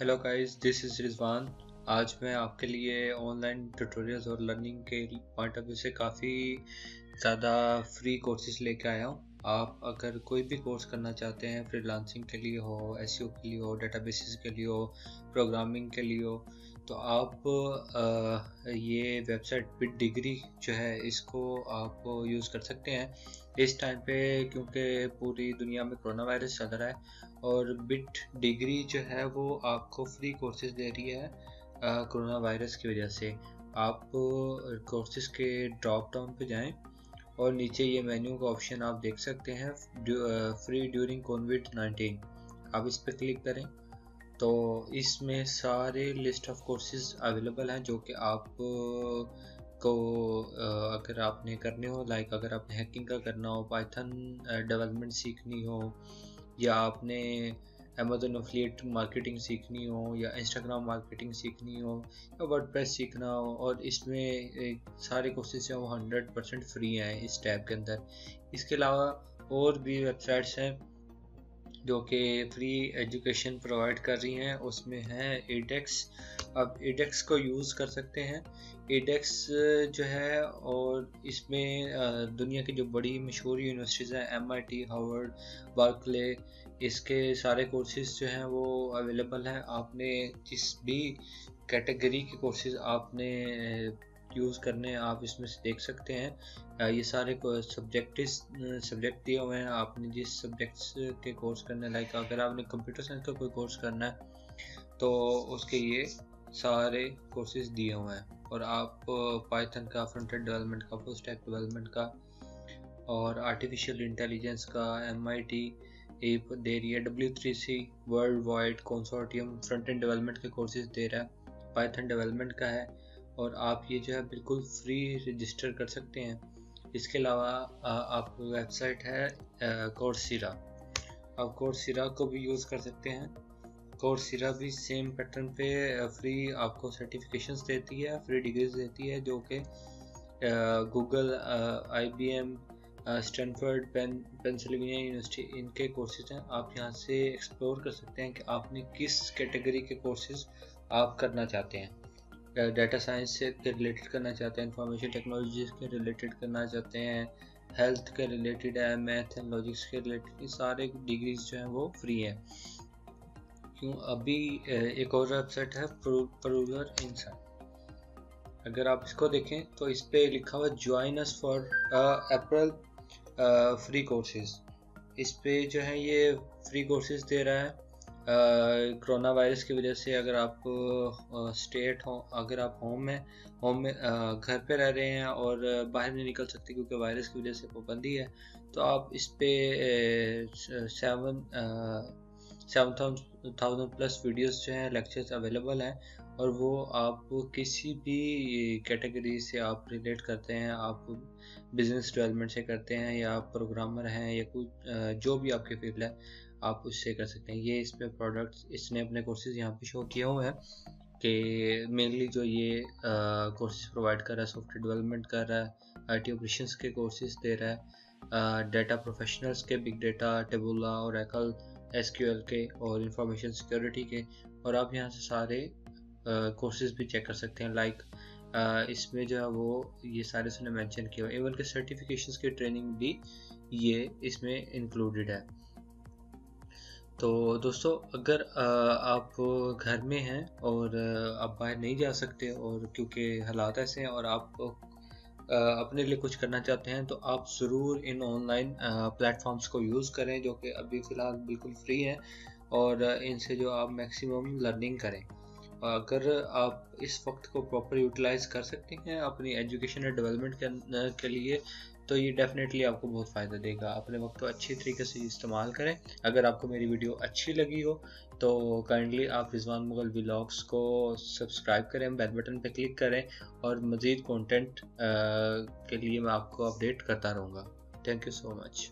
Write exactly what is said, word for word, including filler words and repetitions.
Hello guys, this is Rizwan. आज मैं आपके लिए ऑनलाइन ट्यूटोरियल्स और लर्निंग के पॉइंट ऑफ व्यू से काफ़ी ज़्यादा फ्री कोर्सेज लेके आया हूँ। आप अगर कोई भी कोर्स करना चाहते हैं, फ्रीलांसिंग के लिए हो, एसईओ के लिए हो, डेटाबेसेस के लिए हो, प्रोग्रामिंग के लिए हो, तो आप आ, ये वेबसाइट bitdegree जो है इसको आप यूज़ कर सकते हैं। इस टाइम पे क्योंकि पूरी दुनिया में कोरोना वायरस चल रहा है और bitdegree जो है वो आपको फ्री कोर्सेज दे रही है कोरोना वायरस की वजह से। आप कोर्सेज के ड्रॉप डाउन पे जाएं और नीचे ये मेन्यू का ऑप्शन आप देख सकते हैं, फ्री ड्यूरिंग कोविड नाइन्टीन। आप इस पर क्लिक करें तो इसमें सारे लिस्ट ऑफ कोर्सेज अवेलेबल हैं जो कि आप को अगर आपने करने हो, लाइक अगर आपने हैकिंग का करना हो, पाइथन डेवलपमेंट सीखनी हो, या आपने अमेजोन एफिलिएट मार्केटिंग सीखनी हो, या इंस्टाग्राम मार्केटिंग सीखनी हो, या वर्डप्रेस सीखना हो। और इसमें सारे कोर्सेज हैं वो हंड्रेड परसेंट फ्री हैं इस टैब के अंदर। इसके अलावा और भी वेबसाइट्स हैं जो कि फ्री एजुकेशन प्रोवाइड कर रही हैं। उसमें है edX। आप edX को यूज़ कर सकते हैं। edX जो है और इसमें दुनिया की जो बड़ी मशहूर यूनिवर्सिटीज़ हैं, M I T, Harvard, Berkeley, इसके सारे कोर्सेज़ जो हैं वो अवेलेबल हैं। आपने जिस भी कैटेगरी के कोर्सेज़ आपने यूज़ करने हैं आप इसमें से देख सकते हैं। ये सारे सब्जेक्ट सब्जेक्ट दिए हुए हैं। आपने जिस सब्जेक्ट्स के कोर्स करने, लाइक अगर आपने कंप्यूटर साइंस का कोई कोर्स करना है तो उसके ये सारे कोर्सेज दिए हुए हैं। और आप पाइथन का, फ्रंट एंड डेवलपमेंट का, फुल स्टैक डेवलपमेंट का और आर्टिफिशियल इंटेलिजेंस का एम आई टी एप दे रही है, W three C world wide consortium front end development के कोर्सेज दे रहा है, पाइथन डेवलपमेंट का है। और आप ये जो है बिल्कुल फ्री रजिस्टर कर सकते हैं। इसके अलावा आप वेबसाइट है कोर्सेरा, आप कोर्सेरा को भी यूज़ कर सकते हैं। कोर्सेरा भी सेम पैटर्न पे फ्री आपको सर्टिफिकेशंस देती है, फ्री डिग्रीज देती है जो कि Google, I B M, Stanford, Pennsylvania university, इनके कोर्सेज हैं। आप यहाँ से एक्सप्लोर कर सकते हैं कि आपने किस कैटेगरी के कोर्सेज आप करना चाहते हैं। डाटा साइंस से के रिलेटेड करना चाहते हैं, इंफॉर्मेशन टेक्नोलॉजी के रिलेटेड करना चाहते हैं, हेल्थ के रिलेटेड है, मैथ एंड लॉजिक्स के रिलेटेड, ये सारे डिग्रीज जो हैं वो फ्री हैं। क्यों अभी एक और वेबसाइट है प्रूलर इंसाइट, अगर आप इसको देखें तो इस पर लिखा हुआ join us for April free courses. इस पर जो है ये फ्री कोर्सेज दे रहा है कोरोना uh, वायरस की वजह से। अगर आप स्टेट uh, हो, अगर आप होम हैं, होम में uh, घर पे रह रहे हैं और uh, बाहर नहीं निकल सकते क्योंकि वायरस की वजह से पाबंदी है, तो आप इस पे seven seven thousand plus videos जो हैं, लेक्चर्स अवेलेबल हैं और वो आप किसी भी कैटेगरी से आप रिलेट करते हैं। आप बिजनेस डेवलपमेंट से करते हैं या आप प्रोग्रामर हैं या कुछ जो भी आपकी फील्ड है आप उससे कर सकते हैं। ये इस पर प्रोडक्ट्स इसने अपने कोर्सेज यहाँ पे शो किए हुए हैं कि मेनली जो ये कोर्सेज प्रोवाइड कर रहा है, सॉफ्टवेयर डेवलपमेंट कर रहा है, आईटी ऑपरेशंस के कोर्सेज दे रहा है, डाटा प्रोफेशनल्स के, big data, Tableau, Oracle, S Q L के और इंफॉर्मेशन सिक्योरिटी के। और आप यहाँ से सारे कोर्सेज भी चेक कर सकते हैं। लाइक like, इसमें जो है वो ये सारे उसने मेंशन किया हुआ, इवन के सर्टिफिकेशंस की ट्रेनिंग भी ये इसमें इंक्लूडेड है। तो दोस्तों, अगर आप घर में हैं और आप बाहर नहीं जा सकते और क्योंकि हालात ऐसे हैं और आप अपने लिए कुछ करना चाहते हैं, तो आप ज़रूर इन ऑनलाइन प्लेटफॉर्म्स को यूज़ करें जो कि अभी फ़िलहाल बिल्कुल फ्री हैं और इनसे जो आप मैक्सिमम लर्निंग करें। अगर आप इस वक्त को प्रॉपर यूटिलाइज़ कर सकते हैं अपनी एजुकेशन एंड डेवलपमेंट के लिए, तो ये डेफिनेटली आपको बहुत फ़ायदा देगा। अपने वक्त को अच्छे तरीके से इस्तेमाल करें। अगर आपको मेरी वीडियो अच्छी लगी हो तो काइंडली आप रिजवान मुगल व्लॉग्स को सब्सक्राइब करें, बेल बटन पर क्लिक करें और मज़ीद कंटेंट के लिए मैं आपको अपडेट करता रहूँगा। Thank you so much.